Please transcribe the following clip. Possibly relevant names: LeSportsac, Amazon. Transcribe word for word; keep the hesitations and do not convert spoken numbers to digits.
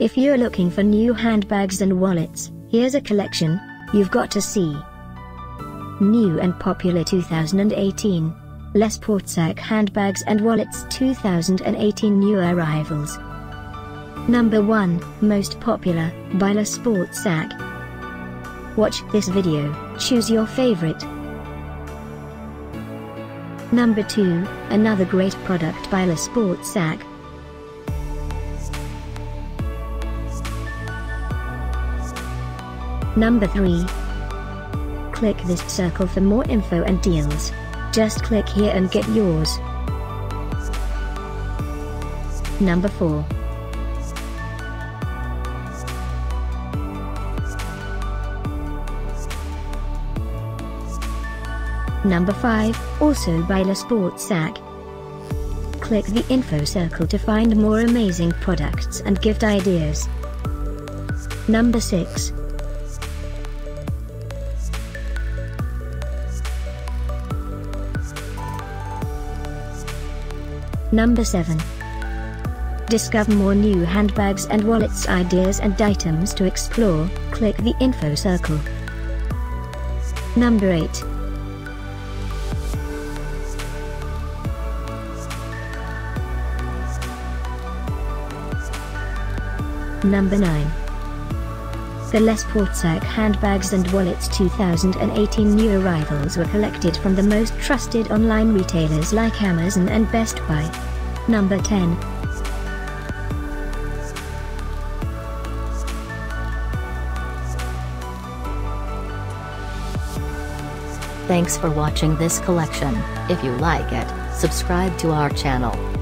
If you're looking for new handbags and wallets, here's a collection you've got to see. New and popular two thousand eighteen. LeSportsac handbags and wallets two thousand eighteen new arrivals. Number one, most popular, by LeSportsac. Watch this video, choose your favorite. Number two, another great product by LeSportsac. Number three. Click this circle for more info and deals. Just click here and get yours. Number four. Number five, also by LeSportsac. Click the info circle to find more amazing products and gift ideas. Number six. Number seven. Discover more new handbags and wallets ideas and items to explore, click the info circle. Number eight. Number nine. The LeSportsac handbags and wallets two thousand eighteen new arrivals were collected from the most trusted online retailers like Amazon and Best Buy. Number ten. Thanks for watching this collection. If you like it, subscribe to our channel.